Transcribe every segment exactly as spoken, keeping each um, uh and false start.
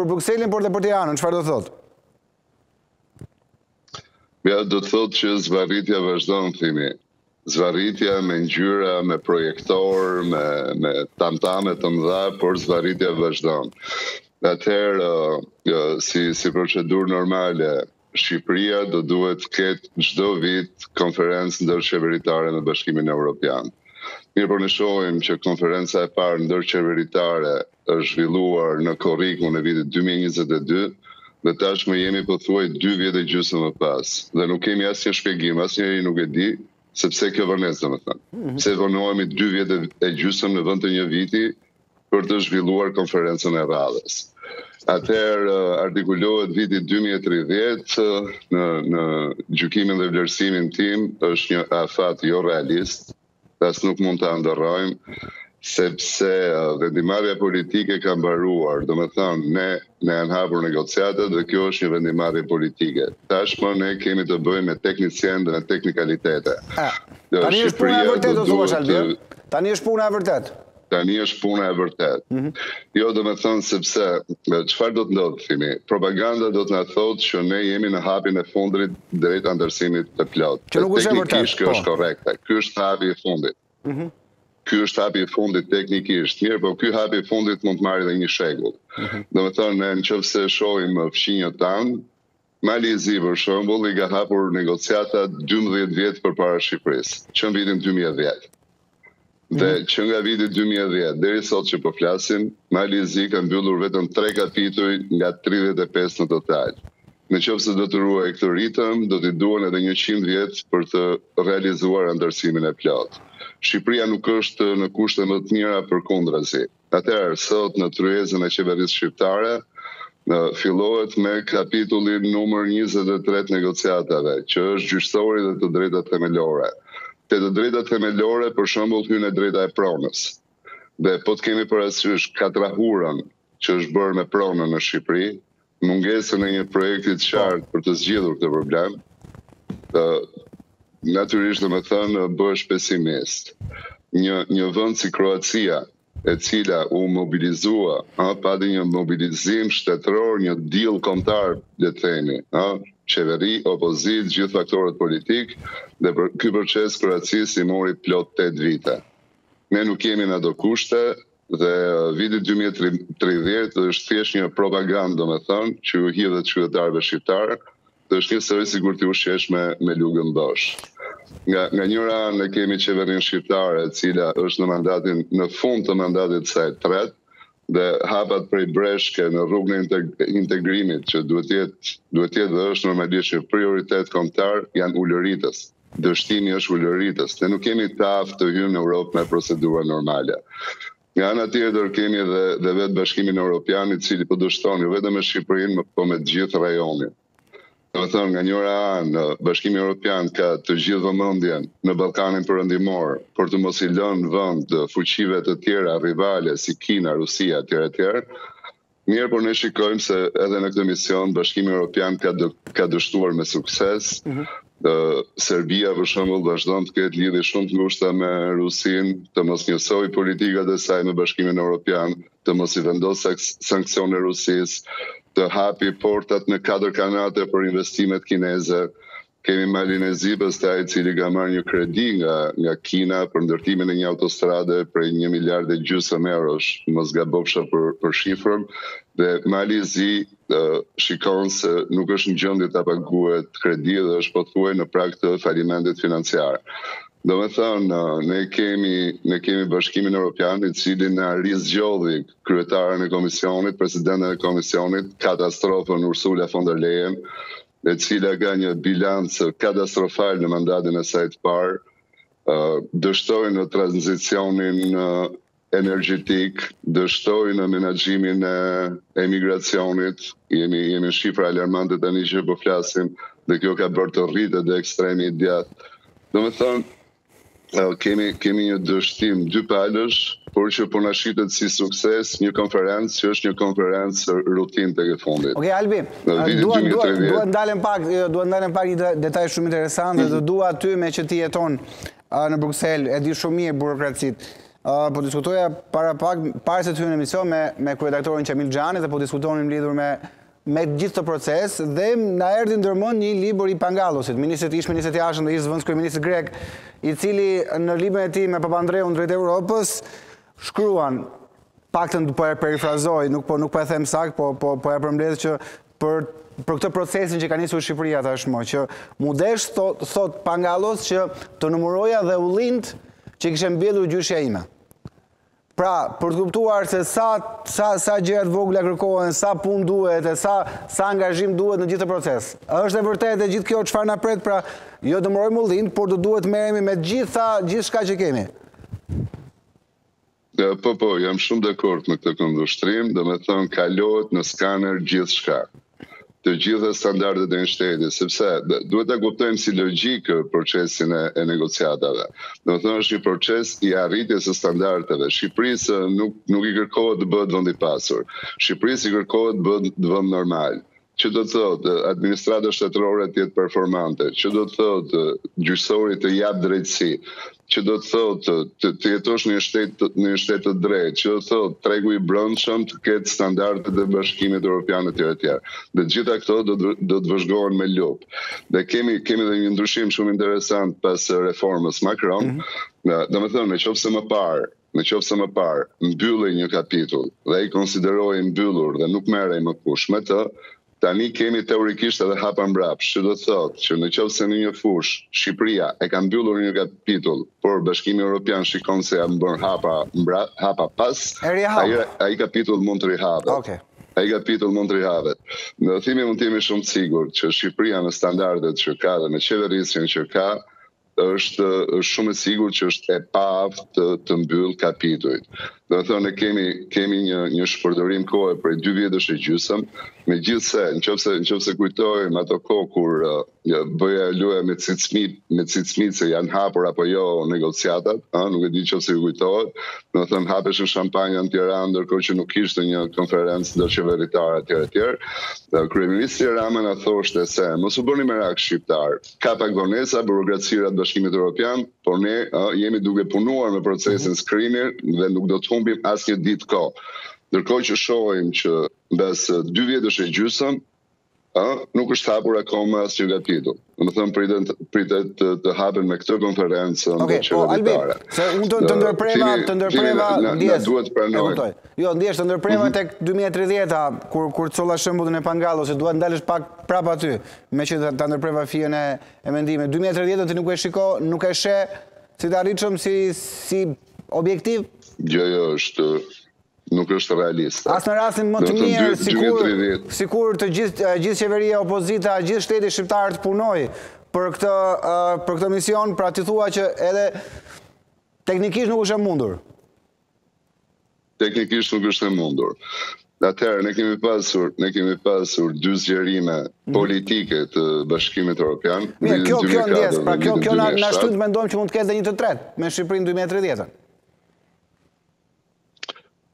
për Brukselin, por dhe për Tiranën, çfarë do të thotë? Ja, do të thotë që zvarritja vazhdon, thimi. Zvarritja me ngjyra, me projektor, me, me tamtame të mëdha, por zvarritja vazhdon. Atëherë, uh, si, si procedurë normale, Shqipëria do duhet të ketë çdo vit konferencë ndërqeveritare në Bashkimin Evropian. Mirë, por ne shohim që konferenca e parë ndërqeveritare është zhvilluar në korrikun e vitit dy mijë e njëzet e dy. Dhe tashmë jemi pothuaj dy vjetë e gjysmë më pas. Dhe nuk kemi asnjë shpjegim, asnjëri nuk e di, sepse kjo vërnes, domethënë. Pse vonohemi dy vjetë e gjysmë në vend të një viti për të zhvilluar konferencën e radhës. Atëherë artikulohet viti dy mijë e tridhjetë në në gjykimin dhe vlerësimin tim është një afat jo realist, as nuk mund ta ndërrojmë. Sepse vendimarrja politike ka mbaruar, domethënë ne ne kanë hapur negociatat dhe kjo është një vendimarrje politike. Tashmë ne kemi të bëjmë me teknicienë dhe teknikalitete. Tani është puna e vërtet, thua Albin? Tani është puna e vërtet. Tani është puna e vërtet. Jo, domethënë sepse çfarë do të ndodhë, thimi? Propaganda do të na thotë që ne jemi në hapin e fundit drejt anëtarësimit të plotë. Teknikisht kjo është korrekte. Ky është hapi i fundit. Ky është hapi i fundit teknikisht, mirë, por ky hapi i fundit mund të marrë edhe një shekull. Domethënë, nëse shohim fshinjët tanë, Mali i Zi për shembull i ka hapur negociata dymbëdhjetë vjet përpara Shqipërisë, që në vitin dy mijë e dhjetë. Dhe që nga viti dy mijë e dhjetë deri sot që po flasim, Mali i Zi ka mbyllur vetëm tre kapituj nga tridhjetë e pesë në total. Nëse do të ruajë këtë ritëm, do t'i duhen edhe njëqind vjet për të realizuar anëtarësimin e plotë. Shqipëria nuk është në kushte më të mira, përkundrazi. Atëherë, sot në tryezën e qeverisë shqiptare, fillohet me kapitullin numër njëzet e tre të negociatave, që është gjyqësori dhe të drejtat themelore. Te të drejtat themelore, për shembull, hyn e drejta e pronës. Dhe po të kemi parasysh katrahurën që është bërë me pronën në Shqipëri, mungesën e një projekti të qartë për të zgjidhur këtë problem, të, natyrisht, domethënë, bësh pesimist. Një, një vend si Kroacia, e cila u mobilizua, a, pati një mobilizim shtetëror, një deal kombëtar, le të themi, a, qeveri, opozit, gjithë faktorët politik, dhe për, ky proces Kroacisë i mori plot tetë vite. Ne nuk kemi në ato kushte, dhe viti dy mijë e tridhjetë është thjesht një propagandë, domethënë, që u hidhet qytetarëve shqiptarë, dhe është një sëri sigur t'i ushqesh me, me lugën bosh. Nga, nga njëra anë kemi qeverinë shqiptare, cila është në mandatin, në fund të mandatit saj tret, dhe hapat prej breshke në rrugën e integrimit, që duhet jetë, duhet jetë dhe është normalisht që prioritet kombëtar janë ulëritës. Dështimi është ulëritës. Ne nuk kemi taf të hymë në Europë me procedura normale. Nga ana tjetër kemi dhe, dhe vetë Bashkimin Evropian, i cili po dështon jo vetëm me Shqipërinë, po me të gjithë rajonin. Domethënë, nga njëra anë, Bashkimi Evropian ka të gjithë vëmendjen në Ballkanin Perëndimor, por të mos i lënë vend fuqive të tjera rivale si Kina, Rusia etj etj. Mirë, por ne shikojmë se edhe në këtë mision Bashkimi Evropian ka dë, ka dështuar me sukses. Mm -hmm. uh, Serbia për shembull vazhdon të ketë lidhje shumë të ngushta me Rusinë, të mos njësoj politikat e saj me Bashkimin Evropian, të mos i vendosë sanksione Rusisë, të hapi portat në katër kanate për investimet kineze. Kemi Marine Le Pen, pastaj i cili ka marrë një kredi nga, nga Kina për ndërtimin e një autostrade për një miliard e gjysmë eurosh, mos gabofsha për, për shifrën, dhe Mali i Zi uh, shikon se nuk është në gjendje ta paguajë kredi dhe është pothuaj në prag të falimentit financiar. Domethënë, ne kemi, ne kemi Bashkimin Evropian, i cili na rizgjodhi kryetaren e komisionit, presidenten e komisionit, katastrofën Ursula von der Leyen, e cila ka një bilanc katastrofal në mandatin e saj të parë, dështoi në tranzicionin energjetik, dështoi në menaxhimin e emigracionit, jemi jemi shifra alarmante tani që po flasim, dhe kjo ka bërë të rritë edhe ekstremi i djathtë. Domethënë, Kemi, kemi një dështim dy palësh, por që po na shitet si sukses një konferencë që është një konferencë rutinë tek e fundit. Okej, Albi, duan duan ndalen pak, duan ndalen pak një detaj shumë interesant, mm -hmm. dhe dua aty me që ti jeton uh, në Bruksel, e di shumë mirë burokracitë. Uh, po diskutoja para pak, para se të hyjë në emision me, me kryedaktorin Qemil Xhani dhe po diskutonim lidhur me, me gjithë të proces dhe na erdhi ndërmend një libër i Pangallosit, ministrit ish ministrit i jashtëm dhe ish zëvendës kryeministit grek, i cili në librin e tij me Papandreun drejt Europës shkruan, paktën po e perifrazoj, nuk po nuk po e them sakt, po po po e përmbledh që për për këtë procesin që ka nisur Shqipëria tashmë, që mudesh thot, thot Pangallos që të numëroja dhe u lind që kishte mbjellur gjyshja ime. Pra, për të kuptuar se sa sa sa gjëra të vogla kërkohen, sa punë duhet, e sa sa angazhim duhet në gjithë këtë proces. Është e vërtetë gjithë kjo çfarë na pret, pra, jo dëmërojmë ullind, por do duhet merremi me gjitha gjithçka që kemi. Ja, po, po, jam shumë dakord me këtë kundërshtrim, domethënë kalohet në skaner gjithçka. Të gjitha standardet e Einsteinit, sepse duhet ta kuptojmë si logjikë procesin e negociatave. Do të thonë është një proces i arritjes së standardeve. Shqipërisë nuk nuk i kërkohet të bëhet vend i pasur. Shqipërisë i kërkohet të bëhet vend normal. Që do të thotë administrata shtetërore të jetë performante, që do të thotë gjyqësori të jap drejtësi, që do të thotë të, të jetosh në një shtet në një shtet të drejtë, që do të thotë tregu i brendshëm të ketë standardet e Bashkimit Evropian etj etj. Dhe gjitha këto do do të vëzhgohen me lupë. Dhe kemi kemi edhe një ndryshim shumë interesant pas reformës Macron, mm-hmm. domethënë nëse më parë Në qoftë se më parë, mbylli një kapitull dhe i konsideroi mbyllur dhe nuk merrej më kush me të, tani kemi teorikisht edhe hapa mbrapsht, që do të thotë që nëse në një fush Shqipëria e ka mbyllur një kapitull, por Bashkimi Evropian shikon se janë bërë hapa mbra, hapa pas, ai ai kapitull mund të rihavet. Okej. Ai kapitull mund të rihavet. Ne themi mund të jemi shumë të sigurt që Shqipëria me standardet që ka dhe me qeverisjen që ka është shumë e sigurt që është e paaftë të, të mbyll kapitujt. Do të thonë kemi kemi një një shpërdorim kohë për dy vjetësh e gjysmë, megjithse nëse nëse kujtojmë ato kohë kur uh, bëja luja me cicmit, me cicmit se janë hapur apo jo negociatat, ëh, nuk e di nëse ju kujtohet, do të thonë hapeshin shampanjë në Tiranë ndërkohë që nuk ishte një konferencë ndërqeveritare etj etj. Kryeministri Rama na thoshte se mos u bëni merak shqiptar, ka pagonesa burokracia e Bashkimit Evropian, por ne uh, jemi duke punuar me procesin screener dhe nuk do të humbim asnjë ditë kohë. Ndërkohë që shohim që mbas dy vjetësh e gjysmë, ëh, nuk është hapur akoma asnjë kapitull. Domethënë pritet pritet të, të hapen me këtë konferencë ndërqeveritare. Okej, po, Albin, se unë të ndërpreva, të ndërpreva ndjes. Duhet pranoj. Jo, ndjes të ndërpreva tek dy mijë e tridhjeta kur kur colla shembullin e Pangallosit, duhet ndalesh pak prapë aty, meqenëse ta ndërpreva fijen e e mendimit. dy mijë e tridhjetën ti nuk e shiko, nuk e sheh si të arritshëm si si objektiv. Jo, jo, është nuk është realiste. As në rastin më të mirë, sikur sikur të gjithë gjithë qeveria, opozita, gjithë shteti shqiptar të punojë për këtë për këtë mision, pra ti thua që edhe teknikisht nuk është e mundur. Teknikisht nuk është e mundur. Atëherë ne kemi pasur, ne kemi pasur dy zgjerime politike të Bashkimit Evropian. Mirë, kjo kjo ndjes, pra kjo kjo na shtyt mendojmë që mund të ketë edhe një të tretë me Shqipërinë dy mijë e tridhjetën.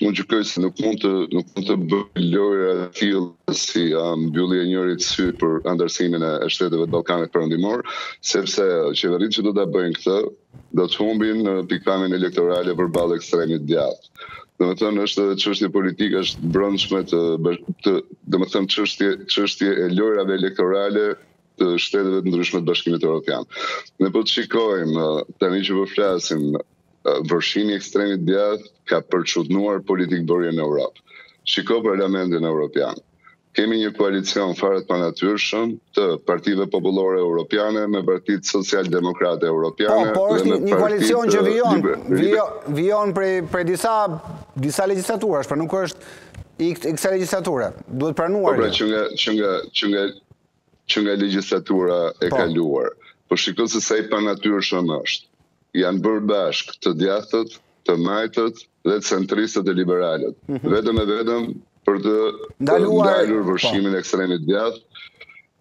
Unë gjykoj se nuk mund të, nuk mund të bëj lojëra të tilla si mbyllje e njërit sy për andarësimin e shteteve të Ballkanit Perëndimor, sepse qeveritë që do ta bëjnë këtë do të humbin pikpamjen elektorale përballë ekstremit djathtë. Domethënë është edhe çështje politike është brendshme të, të domethënë çështje çështje e lojërave elektorale të shteteve të ndryshme të Bashkimit Evropian. Ne po të shikojmë tani që po flasim vërshimi ekstrem i djathtë ka përçudnuar politikbërjen në Europë. Shiko Parlamentin Evropian. Kemi një koalicion fare të panatyrshëm të partive popullore europiane me partitë socialdemokrate europiane. Po, po është dhe me një koalicion që vijon, vijon, vijon prej, prej disa, disa legislaturash, pra nuk është i kësaj legjislature. Duhet pranuar. Po, pra, që nga, që nga, që nga, që nga legjislatura e po. Kaluar. Po shiko se sa i panatyrshëm është. Janë bërë bashkë të djathët, të majtët, dhe të centristët e liberalët, mm-hmm. vetëm e vetëm për të ndaluar vërshimin ekstremit djathtë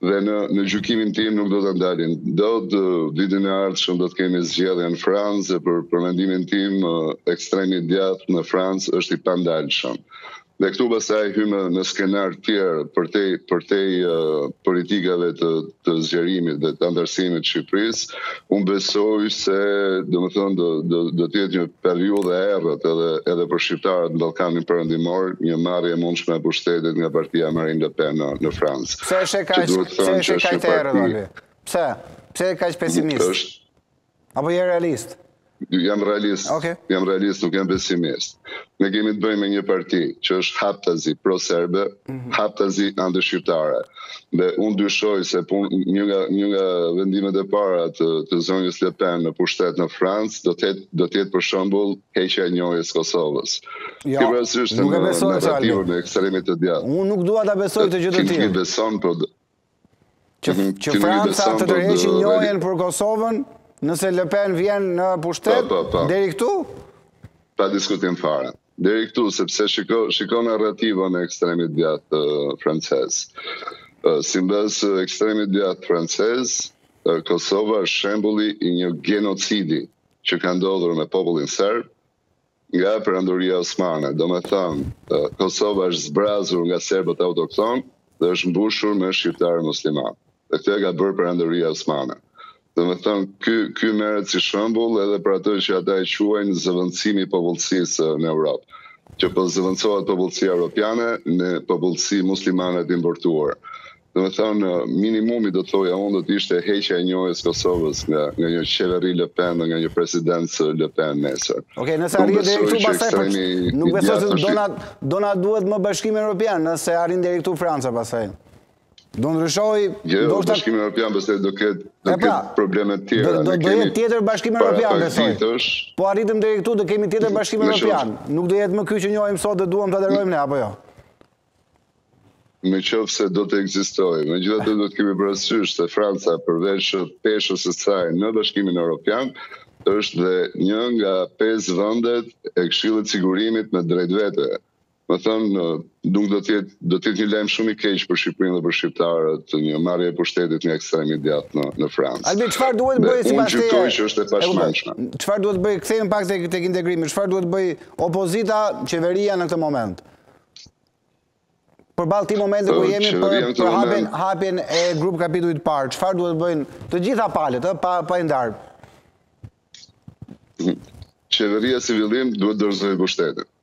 dhe në në gjykimin tim nuk do ta ndalin. Do të vitin e ardhshëm do të kemi zgjedhje në Francë për përmendimin tim ekstremi djathtë në Francë është I pandalshëm. Dhe këtu pastaj hymë në skenar tjerë përtej përtej uh, politikave të të zgjerimit dhe të antarësimit të Shqipërisë, unë besoj se domethënë do do do të jetë një periudhë e errët edhe edhe për shqiptarët në Ballkanin Perëndimor, një marrje e mundshme e pushtetit nga partia Marine Le Pen në, në Francë. Pse është kaq pse është kaq e errët aty? Pse? Pse e kaq pesimist? Është apo je realist? Jam realist, okay. jam realist, nuk jam pesimist. Ne kemi të bëjmë me një parti që është haptazi pro-serbe, mm-hmm. haptazi anti-shqiptare. Dhe unë dyshoj se pun, një, nga, një nga vendimet e para të, të zonjës Le Pen në pushtet në Francë do të jetë për shembull heqja e njohjes Kosovës. Ja, nuk e besoj në narrativën e ekstremit të djathtë. Unë nuk dua ta besoj të gjë të tillë. Ti beson po që që Franca të tërheqë njohjen për Kosovën? Nëse Le Pen vjen në pushtet, pa, pa, pa. Deri këtu? Pa diskutim fare. Deri këtu, sepse shiko, shiko narrativën e ekstremit djathtë uh, francez. Uh, Simbas uh, ekstremit djathtë francez, uh, Kosova është shembulli I një genocidi që ka ndodhur me popullin serb nga perandoria osmane. Do me thënë, uh, Kosova është zbrazur nga serbët autokton dhe është mbushur me shqiptarë musliman. Dhe këtë e ka bërë perandoria osmane. Dhe me thënë, ky, ky merret si shembull edhe për atë që ata e quajnë zëvendësimi I popullsisë në Europë, që po zëvendësohet popullsia europiane në popullsi muslimane të importuar. Dhe me thënë, minimumi do të thoja unë do të ishte heqja e njohjes Kosovës nga, nga një qeveri Le Pen dhe nga një presidencë Le Pen nesër. Okay, nëse arrin deri këtu pastaj për nuk besoj se Donald Donald duhet më Bashkimi Evropian, nëse arrin deri këtu Franca pastaj. Do ndryshoj, ndoshta Bashkimi Evropian besoj do ketë do ketë probleme të tjera. Do të jetë tjetër Bashkimi Evropian besoj. Po arritëm deri këtu do kemi tjetër Bashkimi Evropian. Nuk do jetë më ky që njohim sot dhe duam ta derojmë ne apo jo. Nëse do të ekzistojë, megjithatë do të kemi parasysh se Franca përveç peshës së saj në Bashkimin Evropian është dhe një nga pesë vendet e Këshillit të Sigurimit me drejtvete. Më thënë, nuk do të jetë do të jetë një lajm shumë I keq për Shqipërinë dhe për shqiptarët, një marrje e pushtetit nga ekstremi djathtë në, në Francë. Albi, çfarë duhet bëjë sipas teje? Unë gjykoj që është e pashmangshme. Çfarë duhet bëjë? Kthehemi pak tek tek integrimi. Çfarë duhet bëjë opozita, qeveria në këtë moment? Përballë këtij momenti ku jemi për, për hapjen hapjen e grup kapitullit të parë, çfarë duhet bëjnë të gjitha palët, ë, pa pa I ndarë? Qeveria si fillim duhet dorëzojë pushtetin.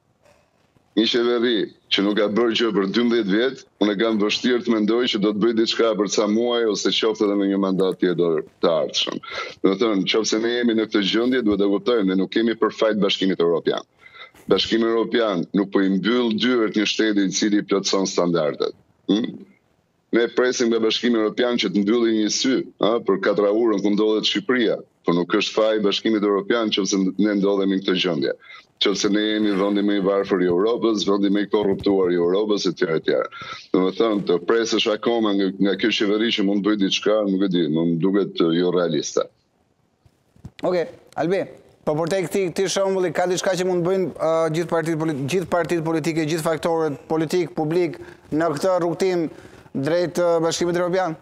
Një qeveri që nuk ka bërë gjë për dymbëdhjetë vjet, unë kam vështirë të mendoj që do të bëjë diçka për ca muaj ose qoftë edhe me një mandat tjetër të ardhshëm. Do të thonë, nëse ne jemi në këtë gjendje, duhet ta kuptojmë ne nuk kemi për fajt Bashkimit Evropian. Bashkimi Evropian nuk po I mbyll dyert një shteti I cili plotson standardet. Hmm? Ne presim nga Bashkimi Evropian që të mbylli një sy, ha, për katraurën ku ndodhet Shqipëria, por nuk është faj Bashkimit Evropian nëse ne ndodhemi në këtë gjendje. Qëse ne jemi vendi më I varfër I Europës, vendi më I korruptuar I Europës, etj etj. Domethënë, të presësh akoma nga, nga kjo qeveri që mund bëj diçka, nuk e di, më duket jo realiste. Okej, Albi, po përtej këtij këtij shembulli ka diçka që mund bëjnë uh, gjithë partitë politike, gjithë partitë politike, gjithë faktorët politik, publik në këtë rrugtim drejt uh, Bashkimit Evropian?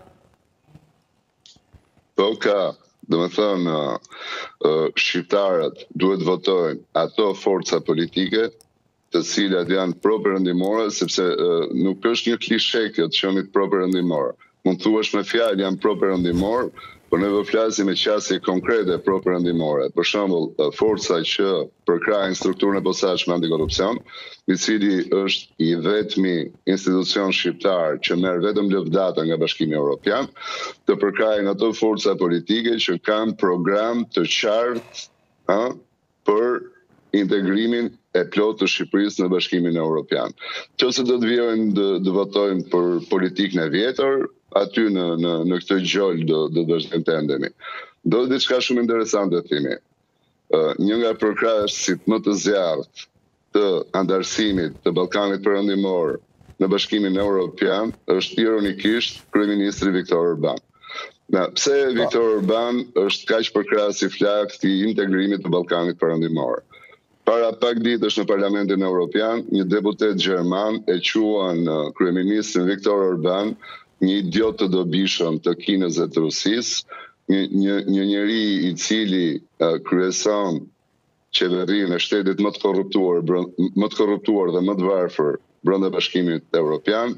Po ka. Do me thënë, shqiptarët duhet votojnë ato forca politike të cilat janë pro-perëndimore, sepse nuk është një klishe kjo të qenit pro-perëndimor. Mund thuash me fjalë janë pro-perëndimor, por ne do flasim me qasje konkrete pro-perëndimore. Për shembull, forca që përkrajnë strukturën e posaçme antikorrupsion, I cili është I vetmi institucion shqiptar që merr vetëm lëvdata nga Bashkimi Evropian, të përkrajnë ato forca politike që kanë program të qartë, ha, për integrimin e plot të Shqipërisë në Bashkimin Evropian. Nëse do të vijojnë të, të votojnë për politikën e vjetër, aty në në në këtë gjol do do vazhdojmë të ndemi. Do të diçka shumë interesante thimi. Ë një nga përkrahësit më të zjarrt të antarësimit të Ballkanit Perëndimor në Bashkimin Evropian është ironikisht kryeministri Viktor Orbán. Na, pse Viktor Orbán është kaq përkrahës I flakt I integrimit të Ballkanit Perëndimor? Para pak ditësh në Parlamentin Evropian, një deputet gjerman e quan kryeministrin Viktor Orbán një idiot të dobishëm të Kinës dhe të Rusisë, një një një njeri i cili uh, kryeson qeverinë e shtetit më të korruptuar, më të korruptuar dhe më të varfër brenda Bashkimit Evropian,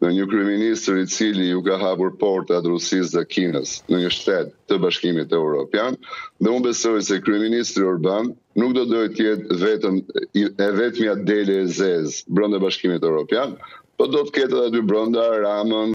dhe një kryeministër i cili u ka hapur portat Rusisë dhe Kinës në një shtet të Bashkimit Evropian, dhe unë besoj se kryeministri Orbán nuk do dojë të jetë vetëm e vetmja dele e zezë brenda Bashkimit Evropian, por do të ketë edhe dy brenda Ramën